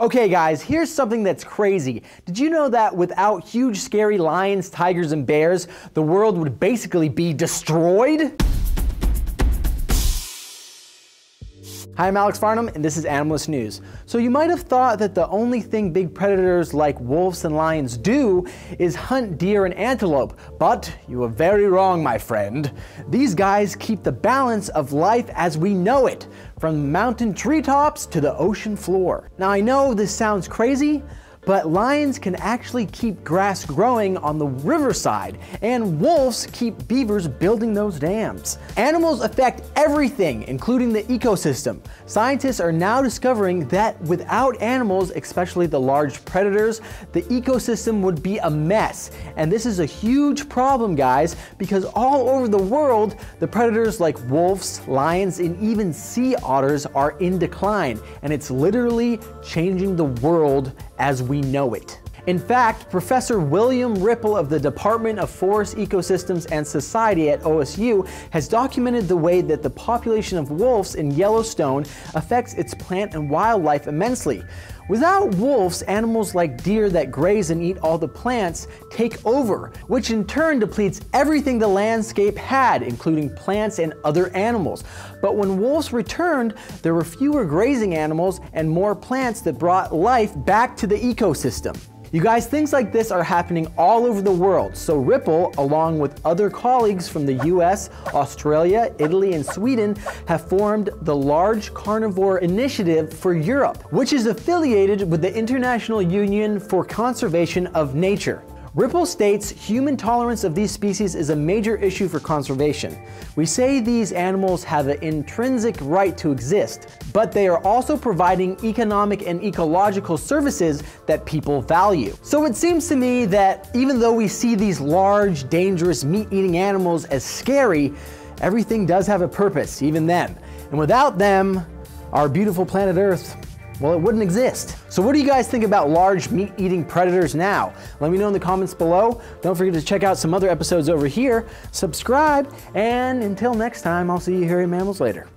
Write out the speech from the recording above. Okay guys, here's something that's crazy. Did you know that without huge scary lions, tigers, and bears, the world would basically be destroyed? Hi, I'm Alex Farnham, and this is Animalist News. So you might have thought that the only thing big predators like wolves and lions do is hunt deer and antelope, but you are very wrong, my friend. These guys keep the balance of life as we know it, from mountain treetops to the ocean floor. Now I know this sounds crazy, but lions can actually keep grass growing on the riverside, and wolves keep beavers building those dams. Animals affect everything, including the ecosystem. Scientists are now discovering that without animals, especially the large predators, the ecosystem would be a mess. And this is a huge problem, guys, because all over the world, the predators like wolves, lions, and even sea otters are in decline, and it's literally changing the world as we know it. In fact, Professor William Ripple of the Department of Forest Ecosystems and Society at OSU has documented the way that the population of wolves in Yellowstone affects its plant and wildlife immensely. Without wolves, animals like deer that graze and eat all the plants take over, which in turn depletes everything the landscape had, including plants and other animals. But when wolves returned, there were fewer grazing animals and more plants that brought life back to the ecosystem. You guys, things like this are happening all over the world, so Ripple, along with other colleagues from the US, Australia, Italy, and Sweden, have formed the Large Carnivore Initiative for Europe, which is affiliated with the International Union for Conservation of Nature. Ripple states human tolerance of these species is a major issue for conservation. We say these animals have an intrinsic right to exist, but they are also providing economic and ecological services that people value. So it seems to me that even though we see these large, dangerous, meat-eating animals as scary, everything does have a purpose, even them. And without them, our beautiful planet Earth, well, it wouldn't exist. So what do you guys think about large meat-eating predators now? Let me know in the comments below. Don't forget to check out some other episodes over here, subscribe, and until next time, I'll see you hairy mammals later.